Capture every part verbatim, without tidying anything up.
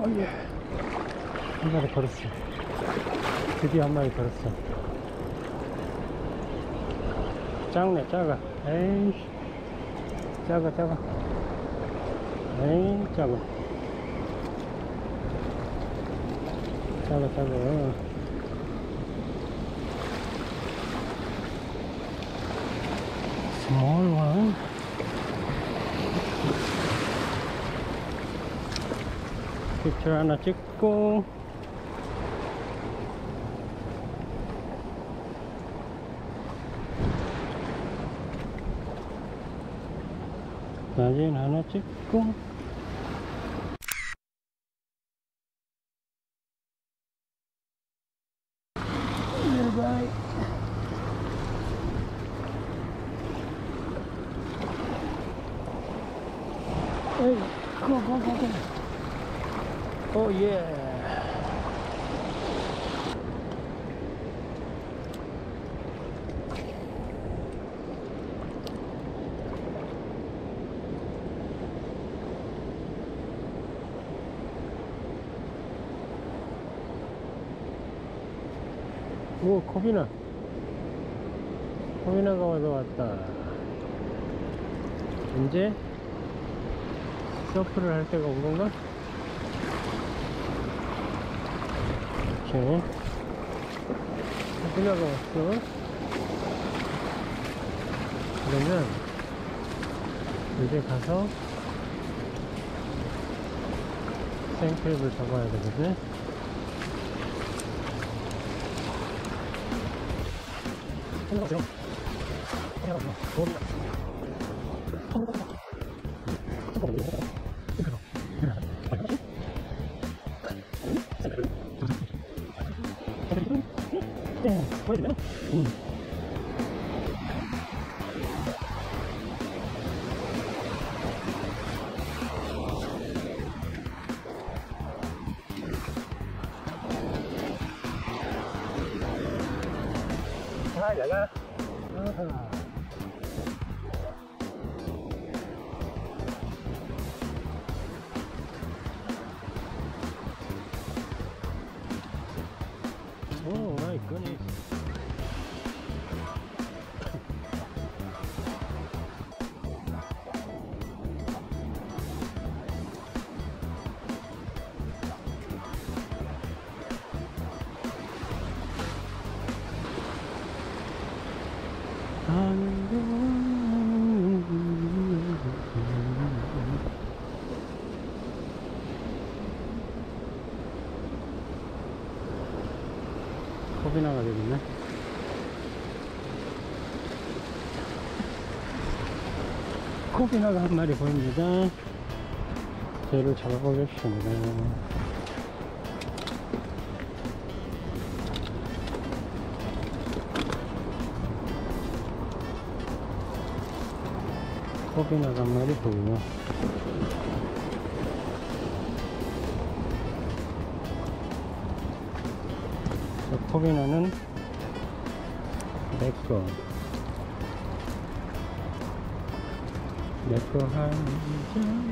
어, 예. 한 마리 걸었어. 드디어 한 마리 걸었어. 작네, 작아. 에이, 작아, 작아. 에이, 작아. 작아, 작아. Small one. Picture 하나 찍고. 사진 하나 찍고. Goodbye. Hey, go, go, go, go. Oh, yeah. 오, 코비나. 코비나가 와서 왔다. 이제 서프를 할 때가 온 건가? 오케이. 코비나가 왔어. 그러면, 이제 가서, 생크립을 잡아야 되거든. 아, 코비나가 되겠네. 코비나가 한 마리 보입니다. 얘를 잡아보겠습니다. 코비나가 한 마리 보이고. 코비나는 내꺼 내꺼 한 장.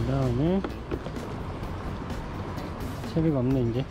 그 다음에 채비가 없네. 이제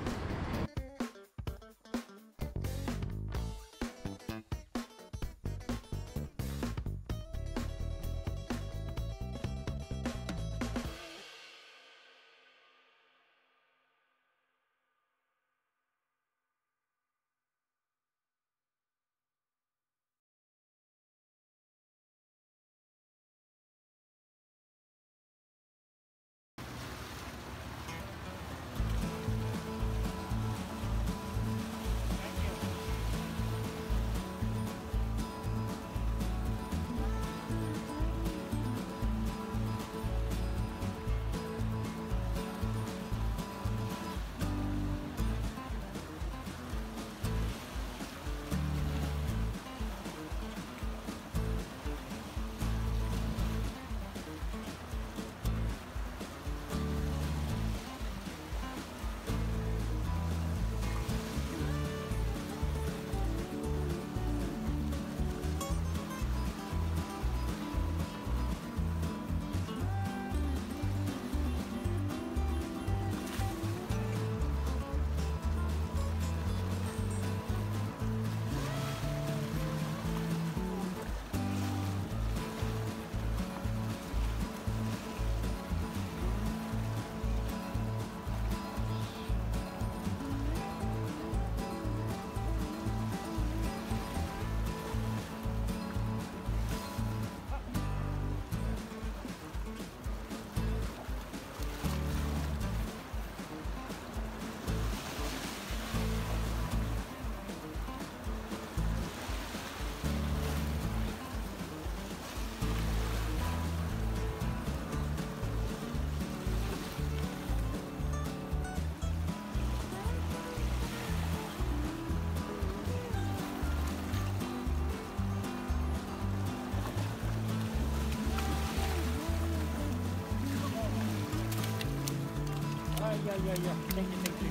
yeah, yeah, yeah. Thank you, thank you.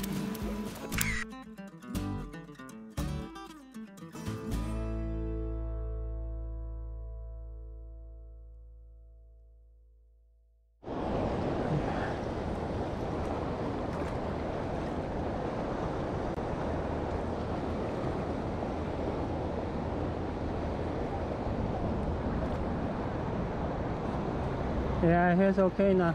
Yeah, he's okay now.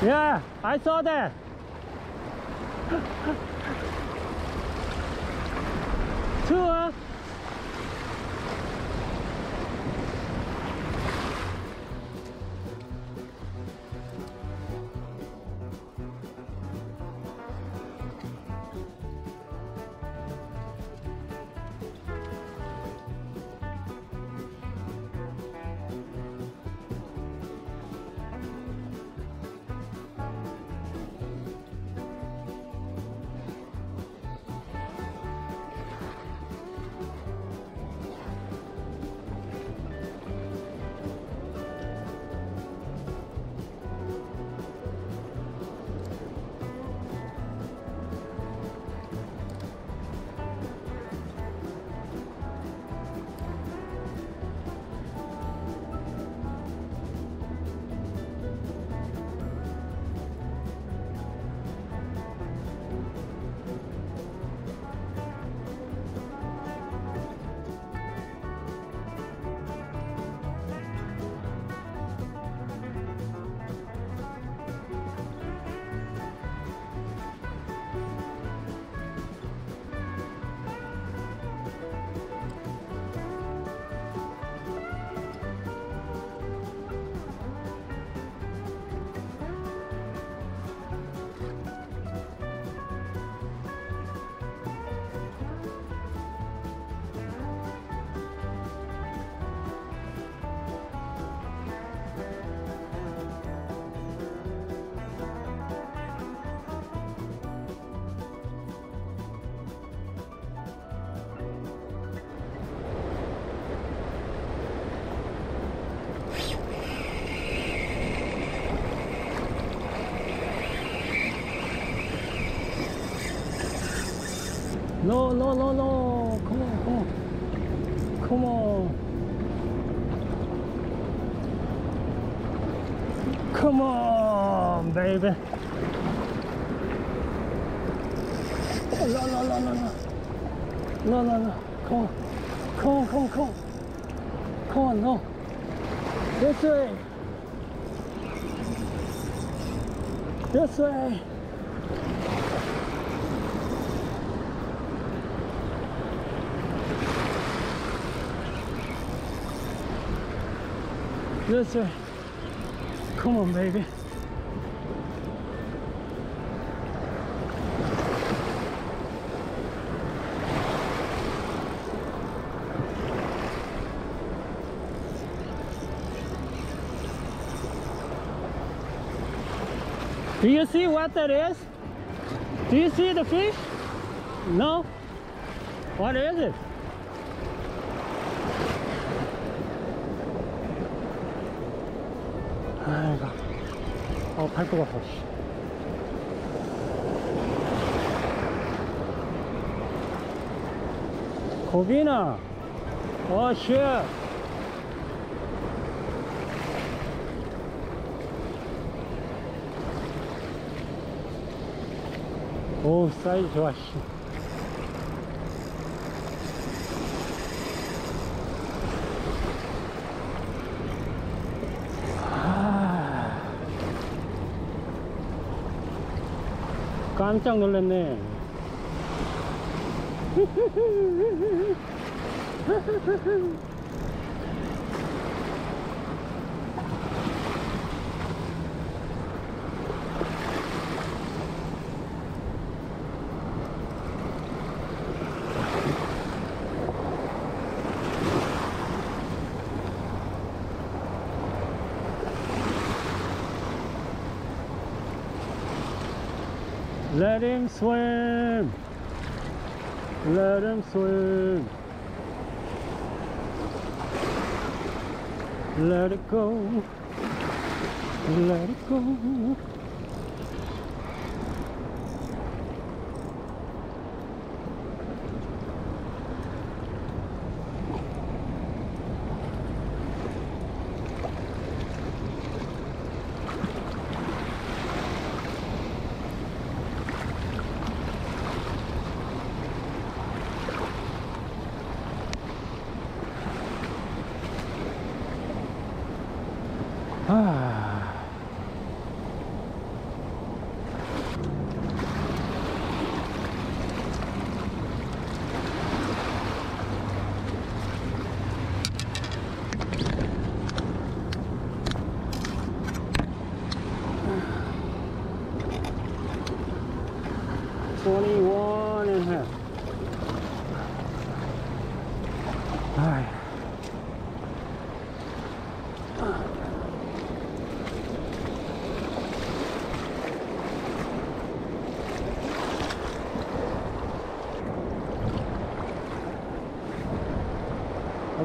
Yeah, I saw that. Two up. No, no, no, no. Come on, come on. Come on. Come on, baby. Oh, no, no, no, no, no. No, no, no. Come on. Come on, come on, come on. Come on, no. This way. This way. This way. Come on, baby. Do you see what that is? Do you see the fish? No? What is it? 아이고, 어, 갈 것 같아. 고빈아, 어, 씨. 오, 사이즈 좋아, 씨. 깜짝 놀랐네. Let him swim! Let him swim! Let it go! Let it go! twenty-one and a half. All right.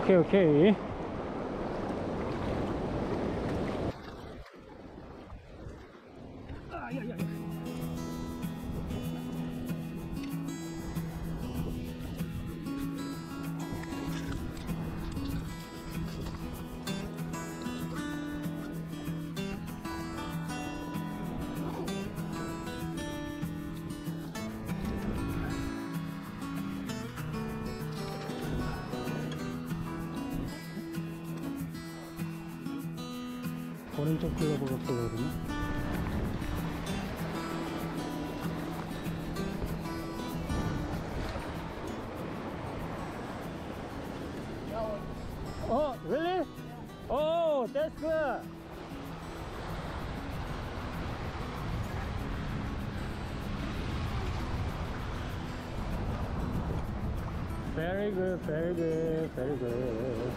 Okay, okay. 오른쪽 클럽으로 보거든요. Oh, really? Oh, that's good. Very good, very good, very good.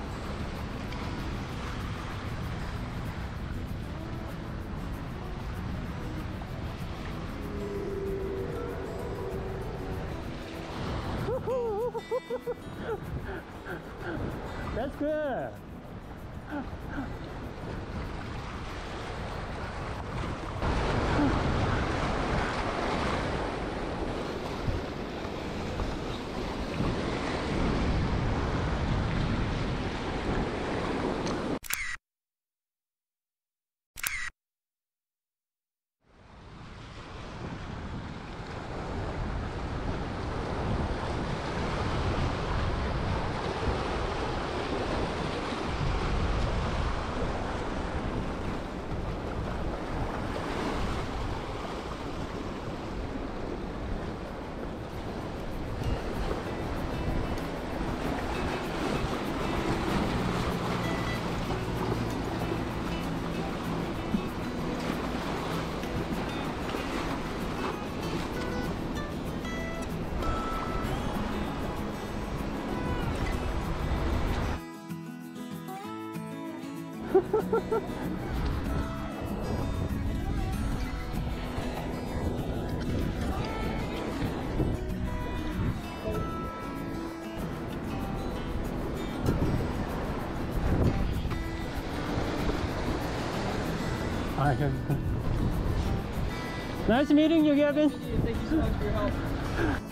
That's good. All right, nice meeting you, Gavin. Thank you. Thank you so much for your help.